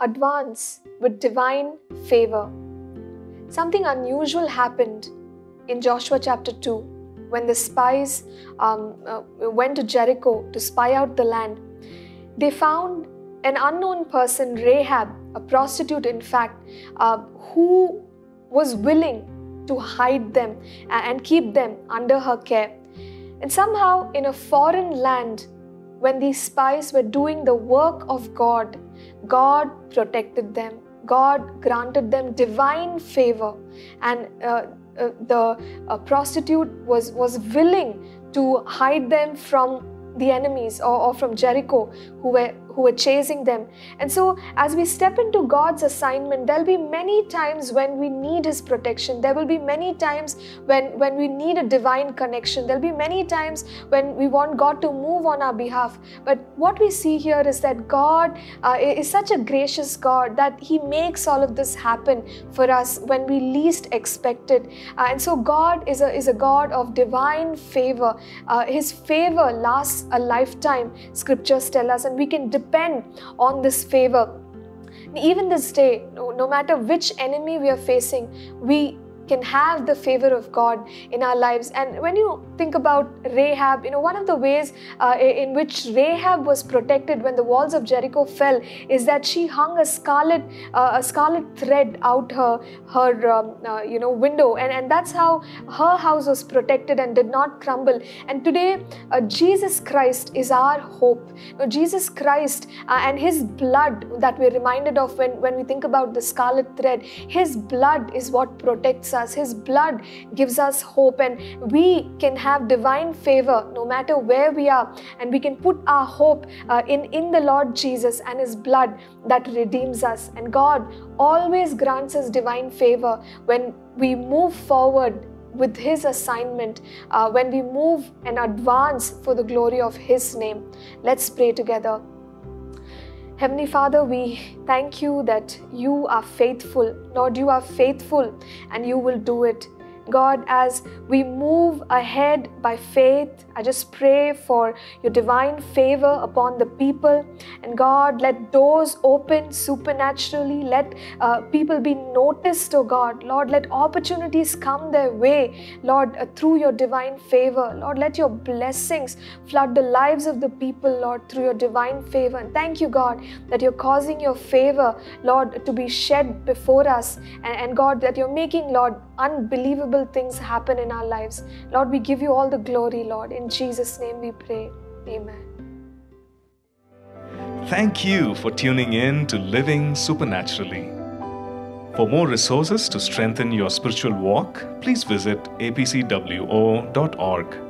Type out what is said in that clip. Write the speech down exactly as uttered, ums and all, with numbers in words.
advance with divine favor. Something unusual happened in Joshua chapter two when the spies um, uh, went to Jericho to spy out the land. They found an unknown person, Rahab, a prostitute in fact, uh, who was willing to hide them and keep them under her care. And somehow in a foreign land, when these spies were doing the work of God, God protected them. God granted them divine favor, and uh, uh, the uh, prostitute was, was willing to hide them from the enemies or, or from Jericho who were, who were chasing them. And so as we step into God's assignment, there'll be many times when we need His protection. There will be many times when, when we need a divine connection. There'll be many times when we want God to move on our behalf. But what we see here is that God uh, is such a gracious God that He makes all of this happen for us when we least expect it. Uh, and so God is a, is a God of divine favor. Uh, his favor lasts a lifetime, scriptures tell us, and we can depend on this favor. Even this day, no, no matter which enemy we are facing, we can have the favor of God in our lives. And when you think about Rahab, you know, one of the ways uh, in which Rahab was protected when the walls of Jericho fell is that she hung a scarlet uh, a scarlet thread out her her um, uh, you know window, and and that's how her house was protected and did not crumble. And today uh, Jesus Christ is our hope. You know, Jesus Christ uh, and His blood that we're reminded of when when we think about the scarlet thread, His blood is what protects us. Us. His blood gives us hope, and we can have divine favor no matter where we are, and we can put our hope uh, in, in the Lord Jesus and His blood that redeems us. And God always grants us divine favor when we move forward with His assignment, uh, when we move and advance for the glory of His name. Let's pray together. Heavenly Father, we thank You that You are faithful. Lord, You are faithful and You will do it. God, as we move ahead by faith, I just pray for Your divine favor upon the people. And God, let doors open supernaturally. Let uh, people be noticed, oh God. Lord, let opportunities come their way, Lord, uh, through Your divine favor. Lord, let Your blessings flood the lives of the people, Lord, through Your divine favor. And thank You, God, that You're causing Your favor, Lord, to be shed before us. And, and God, that You're making, Lord, unbelievable things happen in our lives. Lord, we give You all the glory, Lord. In Jesus' name we pray. Amen. Thank you for tuning in to Living Supernaturally. For more resources to strengthen your spiritual walk, please visit a p c w o dot org.